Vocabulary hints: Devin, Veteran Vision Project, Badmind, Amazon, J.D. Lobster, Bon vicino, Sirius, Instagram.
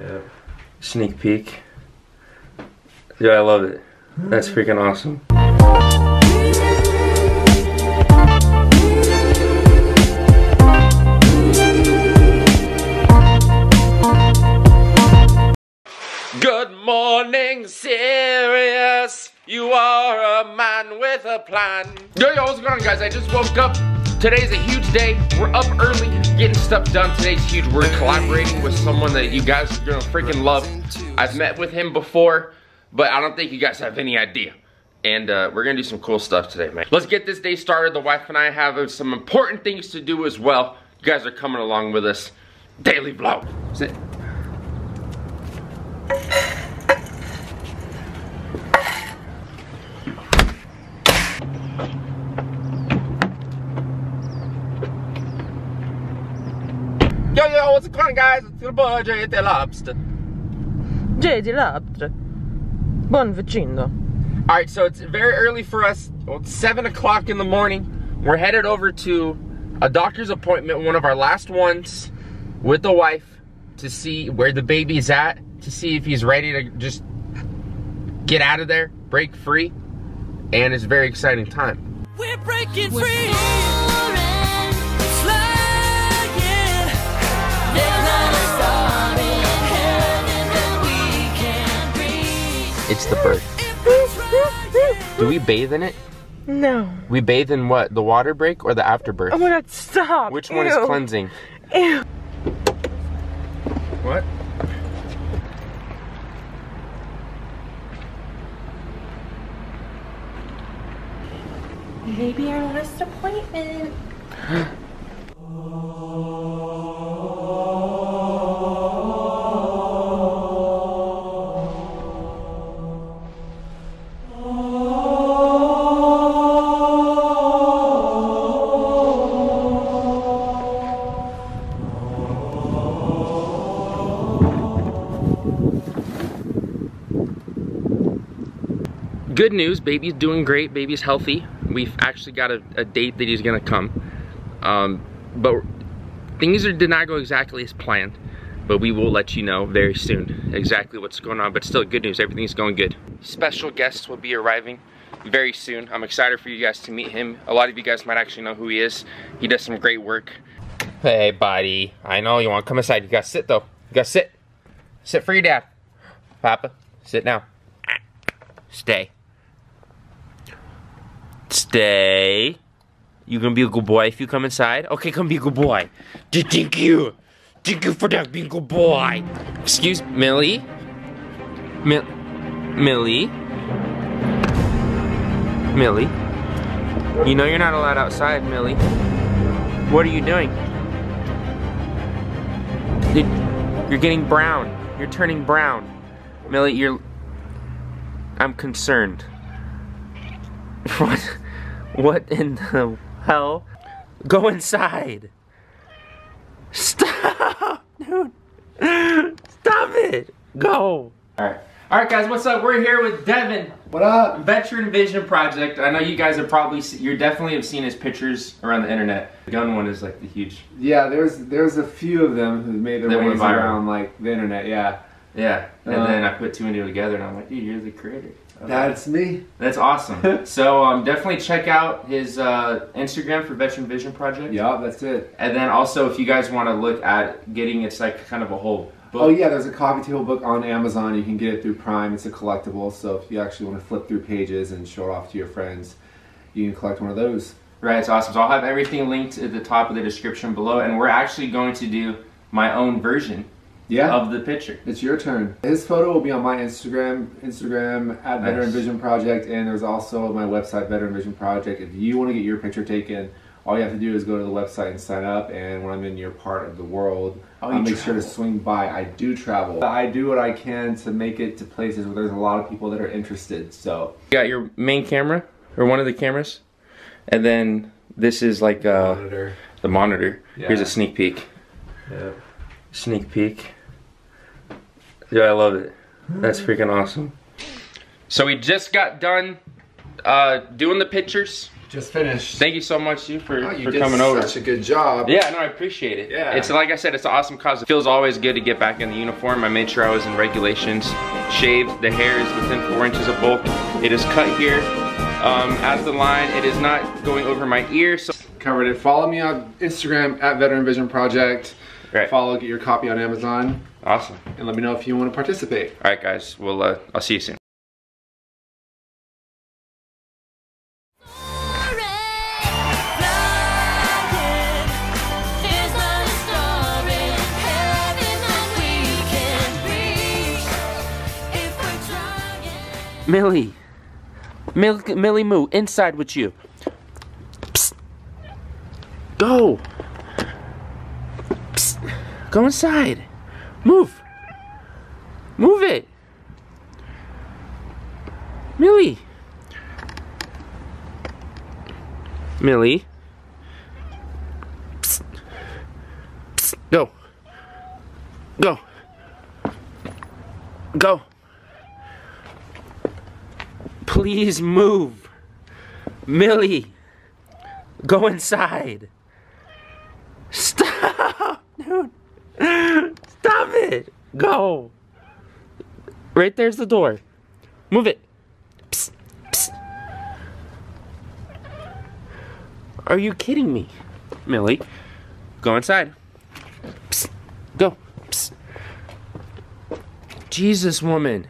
Yep. Sneak peek. Yeah, I love it. That's freaking awesome. Good morning, Sirius. You are a man with a plan. Yo, what's going on, guys? I just woke up. Today's a huge day. We're up early, getting stuff done. Today's huge. We're collaborating with someone that you guys are gonna freaking love. I've met with him before, but I don't think you guys have any idea. And we're gonna do some cool stuff today, man. Let's get this day started. The wife and I have some important things to do as well. You guys are coming along with us. Daily vlog. Sit. Yo, what's going on, guys? It's your boy J.D. Lobster. J.D. Lobster. Bon vicino. Alright, so it's very early for us. Well, it's 7 o'clock in the morning. We're headed over to a doctor's appointment, one of our last ones, with the wife, to see where the baby's at, to see if he's ready to just get out of there, break free. And it's a very exciting time. We're breaking free. It's the bird. Do we bathe in it? No. We bathe in what? The water break or the afterbirth? Oh my God, stop. Which one is cleansing? Ew. What? Maybe our last appointment. Good news, baby's doing great, baby's healthy. We've actually got a date that he's gonna come. But things did not go exactly as planned, but we will let you know very soon exactly what's going on, but still good news, everything's going good. Special guests will be arriving very soon. I'm excited for you guys to meet him. A lot of you guys might actually know who he is. He does some great work. Hey buddy, I know you wanna come inside, you gotta sit though. You gotta sit. Sit for your dad. Papa, sit now. Stay. Stay. You gonna be a good boy if you come inside? Okay, come be a good boy. Thank you. Thank you for that, being a good boy. Excuse Millie? Millie? Millie? You know you're not allowed outside, Millie. What are you doing? You're getting brown. You're turning brown. Millie, you're... I'm concerned. What in the hell? Go inside. Stop, dude. Stop it. Go. All right, guys. What's up? We're here with Devin. What up? Veteran Vision Project. I know you guys have probably you definitely have seen his pictures around the internet. The gun one is like the huge. Yeah, there's a few of them who made their ways around like the internet. Yeah. Yeah. And then I put two and two together, and I'm like, dude, you're the creator. Okay. That's me. That's awesome. So definitely check out his Instagram for Veteran Vision Project. Yeah, that's it. And then also if you guys want to look at getting, it's like kind of a whole book. Oh yeah, there's a coffee table book on Amazon. You can get it through Prime. It's a collectible. So if you actually want to flip through pages and show it off to your friends, you can collect one of those. Right, it's awesome. So I'll have everything linked at the top of the description below. And we're actually going to do my own version. Yeah. Of the picture. It's your turn. His photo will be on my Instagram at nice. Veteran Vision Project, and there's also my website, Veteran Vision Project. If you want to get your picture taken, all you have to do is go to the website and sign up, and when I'm in your part of the world, I'll make sure to swing by. I do travel. I do what I can to make it to places where there's a lot of people that are interested, so. You got your main camera, or one of the cameras, and then this is like the monitor. Yeah. Here's a sneak peek. Yeah. Sneak peek. Yeah, I love it. That's freaking awesome. So we just got done doing the pictures. Just finished. Thank you so much, for coming over. You did such a good job. Yeah, no, I appreciate it. Yeah. It's like I said, it's an awesome cause. It feels always good to get back in the uniform. I made sure I was in regulations. Shaved, the hair is within 4 inches of bulk. It is cut here at the line. It is not going over my ear. So covered it. Follow me on Instagram at Veteran Vision Project. Right. Follow, get your copy on Amazon. Awesome. And let me know if you want to participate. All right, guys. Well, I'll see you soon. Millie Moo, inside with you. Psst. Go. Psst. Go inside. Move. Move it. Millie. Millie. Psst. Psst. Go. Go. Go. Please move. Millie, go inside. Stop, dude. Stop it. Go. Right there's the door. Move it. Psst, psst. Are you kidding me? Millie, go inside. Psst, go. Psst. Jesus, woman.